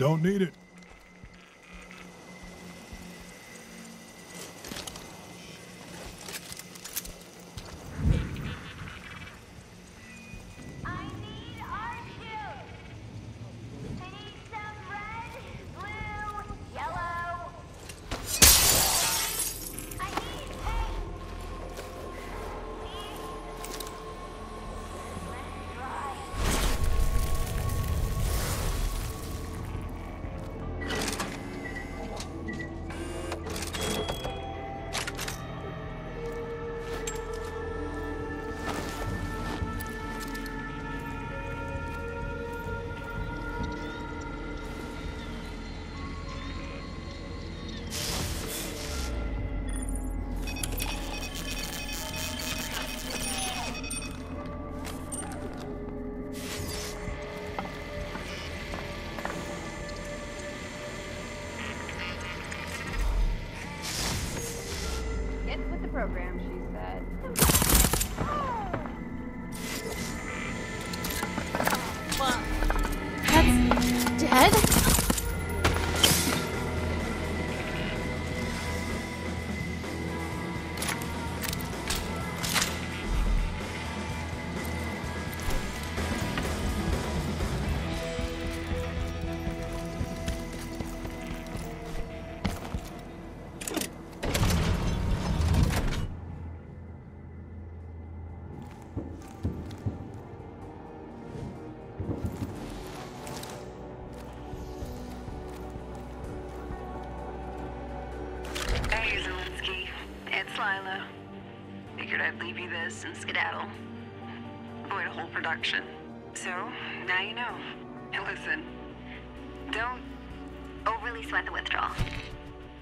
Don't need it. Program, she said. That's dead? Lila. Figured I'd leave you this and skedaddle. Avoid a whole production. So, now you know. And listen, don't overly sweat the withdrawal.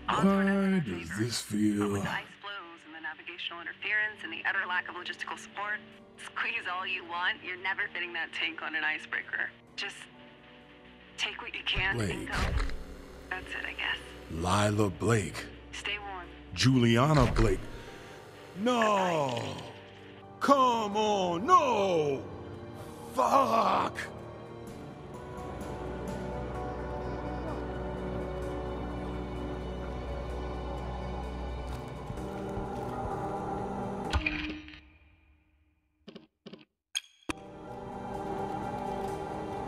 Why does this feel... With the ice flows and the navigational interference and the utter lack of logistical support, squeeze all you want, you're never fitting that tank on an icebreaker. Just take what you can and go. That's it, I guess. Lila Blake. Stay warm. Juliana Blake. No! Come on, no! Fuck!